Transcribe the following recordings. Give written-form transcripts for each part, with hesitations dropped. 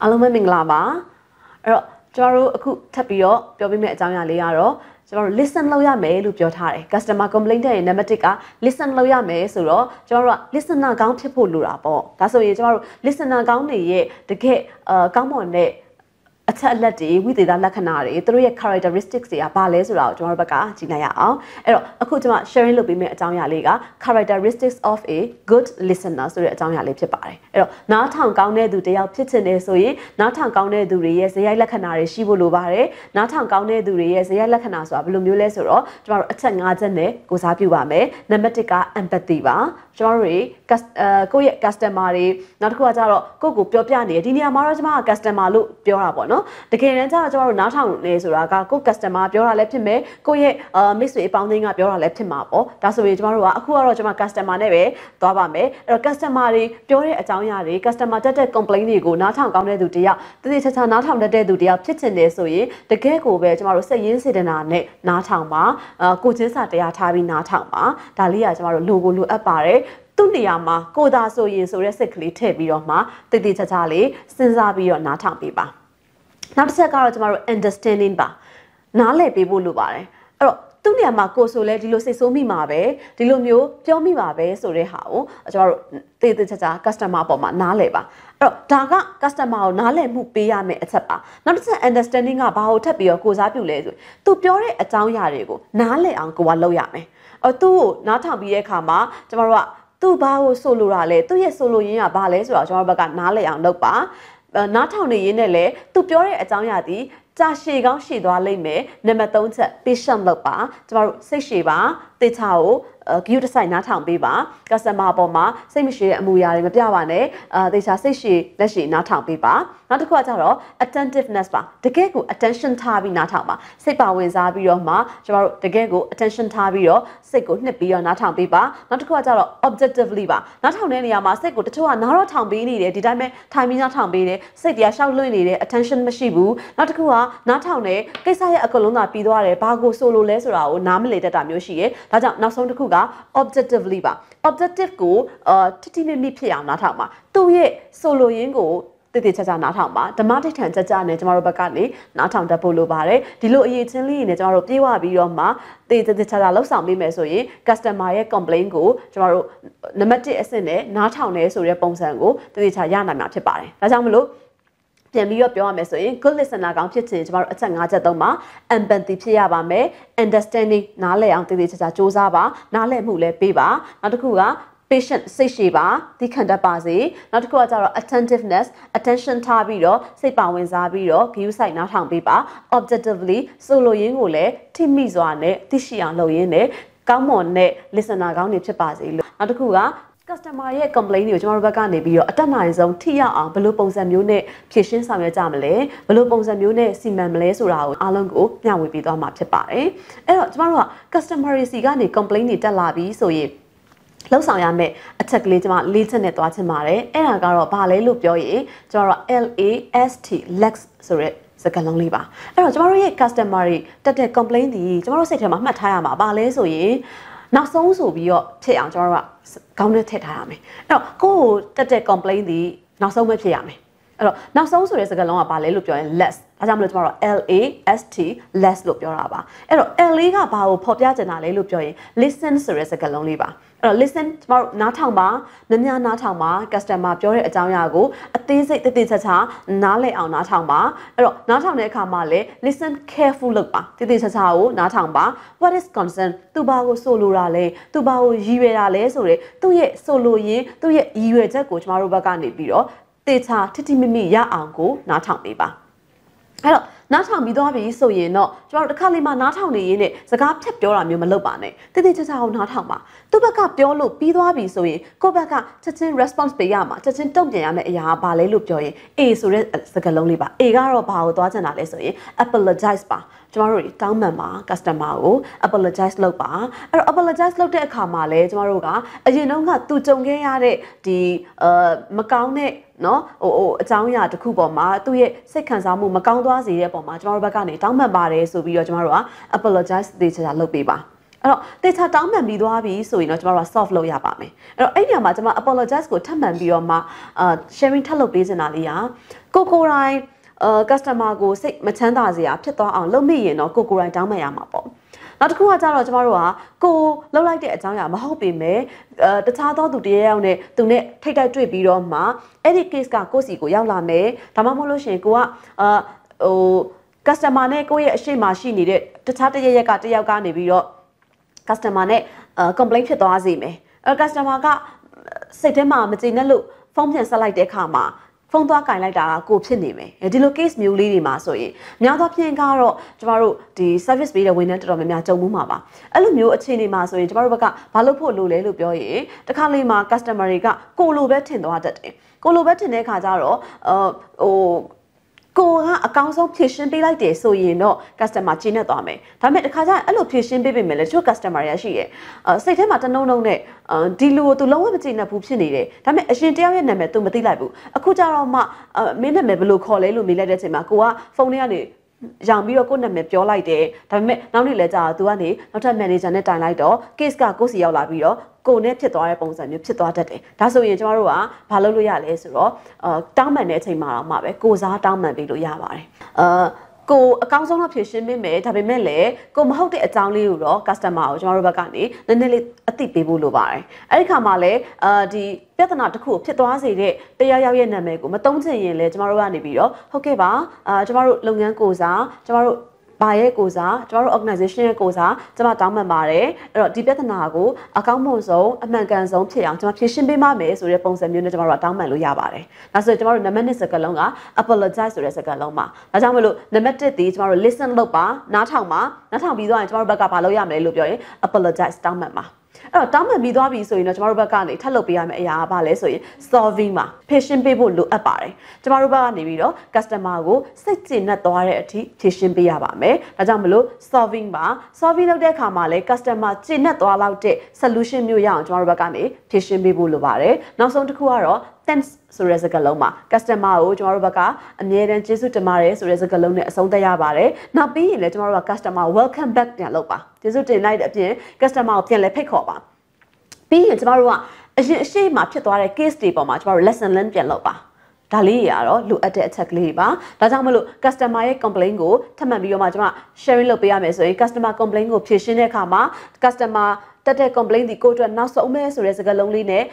Alumma Minglaba. Jaro Aku Tapio, Dobime Damiaro, Jaro listen loya me, Lupiotare, customer complaint in Nematica, listen loya me, Suro, Jaro, listen a county polurapo. That's why Jaro, listen a county ye, the gay, come on, eh. A lady with the Lacanari, three characteristics are Bales route, Marbaca, Ginaya, and a Kutama sharing Lubime at Tanya Liga, characteristics of a good listener, so at Tanya Lipipari. Now town Gaune do Dale Pitine Soe, now town Gaune do Ries, the Lacanari, Shibulubare, now town Gaune do Ries, the Lacanasa, Blumulesoro, Jar Atangazane, Gusapiwame, Nematica, Empativa, Jari, Goyet Castamari, Narcuazaro, Gogu Piopiani, Dinia Marajma, Castamalu, Piorabon. The Canadians are not on Nesuraga, cook customer, Bura Leptime, Goye, Missy Pounding up your Leptimapo, that's the way Marua, who are Rojama Castamaneve, Gavame, or Castamari, Pure Italiani, customer that complaining go, not on Gamma Dutia, the Tata not on the day Dutia, Pitine Soye, the Gego, where Jamaro say incident, Natama, Kujisatia Tavi Natama, Dalia Jamaro Lugulu Apare. Tundiama, Koda Soye, so reciprocally, Tebioma, the Tatali, Sinzabi or Natampiba. Now, tomorrow, understanding ba. Now, let people look at it. Tunia Marco so let you say so me mabe, Dilumio, Jomi mabe, so rehao, the customer bomba, naleba. Daga, customer, nale, mupia me, etc. Not understanding about tapio cosapule. To pure a town yarego, nale uncle loyame. Or two, Nata be a kama, tomorrow, two bao solo rale, 2 years solo in a ballet, or Jorbaga nale and lopa. Not only in LA, to pure at Danyadi, Tashigan Shidwale me, Nematonta, Bisham Lopa, Tomorrow Sishiba, Titao, Gutasai Natan Biba, Casama Boma, Semishi Muyari Madiawane, the Sashi, Nashi Natan Biba, not a quataro, attentiveness bar, the Gego, attention tabi Natama, Sepa Winzabi Yoma, Tomorrow the Gego, attention tabio, Sego Nippy or Natan Biba, not a quataro, objectively bar, not only Yama, Sego to a narrow town be needed, did I make time in Natan Bine, Sedia shall learn it, attention Mashibu, not a qua. Natane, Kesai Akolona Pidoare, Bago Solo Lesura, nominated Amyoshi, Tata Nason Kuga, objective liba. Objective go, Titini Pia Natama. 2 year solo yingo, the Tata Natama, the Martitan Tajane, tomorrow Bacani, Natam da Polubare, Dilo Yitin, the Tomorrow Piwa Bioma, the Tata Losami Mesoye, Castamaya complain go, tomorrow Namati Sene, Natane, Surya Ponsango, the Tayana Matipare. Nazamulo. Your message, good listener, computers about Tangatoma, and Benti Piabame, understanding Nale Antidita Josaba, Nale Mule Biba, Natukua, patient Sishiba, the Kandabazi, Natukuatara attentiveness, attention Tabido, Sepawin Zabiro, Gusai Natan Biba, objectively, solo Yingule, Timizoane, Tishian Loyene, Gamone, listener Gani Chibazi, Natukua. Customer ye complain you tomorrow bagani be your atomized on Tia on Blue Bones and Unit, Pishin Samuel Jamley, Blue Bones and Unit, Simamles around Alongo, now we be done much about it. Tomorrow, customer is Sigani complaining the lobby, so ye. Losayame, a teclitama, little net watermare, and a garo ballet loop joy, Jora LAST, Lex Surit. Second liver. Tomorrow ye customer that complain the tomorrow set him a matayama ballet, so ye. Now, so be your tea and Jora. Counter tetame. Now, go that complain the not so much yammy. Now, so is a galon about loop your less. As I'm tomorrow, LAST, less loop your abba. Eliga bow popiatanale loop joy. Listen, sir, is a galon liver. Listen tomorrow, Natama, Nanya Natama, Gastama, Joy, Adamiago, a tizit the ditata, Nale or Natama, Natane Kamale, listen careful look back. Tititao, Natamba, what is concerned? Tubao solurale, Tubao Yirale, sorry, to yet solo ye, to yet Yuretaco, Marubagani Biro, Tita, Titimimi Ya Ango, Natamiba. Hello. Natan Bidobi, so ye know, Jor Kalima not only in it, the gap tap your amumalobane. The digital not hammer. To back up your loop, Bidobi, so ye go back up, touching response payama, touching Tom Yame, ya ballet loop joy, a surrender the Galoliba, Egaro Pao Dwatanale, so ye apologize ba. Tomorrow, down mamma, Castamao, apologize lopa, or apologize lo de Kamale, Tomaruga, as you know, got two jongayade, the Macaune, no, or Tanya to Kuboma, 2 year seconds amu Macaundoazi. Tomorrow, bagani, down my body, so be your tomorrow. Apologize, this is a low baby. Alors, teta tang man bi dwa bi so yin no jama solve lou ya ba mai. Alors, ai nya ma jama apologize ko thap man bi yaw ma sharing thap lou pei sin da le ya. Ko rai customer ko sait ma chan da sia phit twa aung lou mi yin no ko rai tang man ya ma paw. နောက်တစ်ခုကကြတော့ကျမတို့ကကိုလောက်လိုက်တဲ့အကြောင်းအရာမဟုတ်ပေမဲ့တခြားသောသူတည်းရဲ့အောင်နဲ့သူနဲ့ထိတိုက်တွေ့ပြီးတော့မှအဲ့ဒီ Phone to kind like that, go to me. A delocase new lady, Masoy. Now, tomorrow, the service be the winner to Romato Mumaba. Alumio, a chini Masoy, Jabaroca, Palopo, Lule, Lupoye, the Kalima, Customarica, Colo Betin, the other day. Colo Betin, Cazaro, Go accounts of patient be like this, so you know, customer china dome. Tamet Kaza, a location baby military customer, as she say, no, no, ne, Dilu to lower between a pupsini. Tamet a shintian name to Matilabu. A Kutaroma, a minimum call a lumilated Makua, Foniani, Jambio Kuna Mepio like day. Tamet, now letter to any, not a manager net and light door, Kiska Gosia Labio, Go netted or bones and you sit at it. That's so in Jarua, Paloya Lesro, dominating Mara, goes out down and below Yavari. Go a council of patient may made, have a melee, go mahot a town luro, Castamau, Jarubagani, the Nelly a tipi bulubai. Ericamale, the Bethanat cook, Titoazi, the Yayanamego, Matonte, Jamaruani Bio, Hokeba, Jamaru Lungan Goza, Jamaru. By Goza, Jor Organization Goza, Tamataman Mare, Dibetanago, Akamozo, Amanganzo, Tiantation be Mames, or Repons and Unitamaratama Luyabare. That's the tomorrow Namanis Galonga, apologize to Resagaloma. Nazamalu, Namete, tomorrow listen Lopa, Natama, and Tomar Bacapaloyame Luboy, apologize Tamama. Oh, Tama Bidabi so in a Tamarubagani, Talopiam Ayabale so in Solvima, patient people look a barre. Tamarubani Vido, Castamago, sits in a dorati, Tishin Biabame, Adamulu, Solvima, Solvino de Camale, Castama, Chinat or Laute, Solution New Young, Tamarubagani, Tishin Bibulubare, Nason to Cuaro, Tens Surezagaloma, Castamao, Tamarubaka, and Nedan Jesu Tamare, Surezagalone, Sondayabare, now be in the Tamara Castama, welcome back Nalopa. Jesu denied a dear, Castamao, Pian Lepecoba. Be in Tamarua, she much at our case deep or much more lesson than Pianopa. Dalia, look at it, Takliba, Tazamalu, Castamae Complingo, Tamabio Majma, Sherry Lopia Meso, Castama Complingo, Pishine Kama, Castama. Complain the coat and now so mess or as a galone,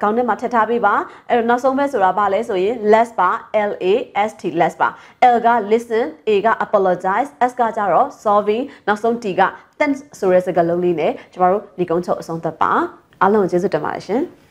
counter matatabiba, and now so mess or a ballet so in Lespa, LAST Lespa. Elga, listen, Ega, apologize, Escataro, solving, now some tiga, then so as a galone, tomorrow, Nikonto, Santa Bar, alone, Jesus, the Martian.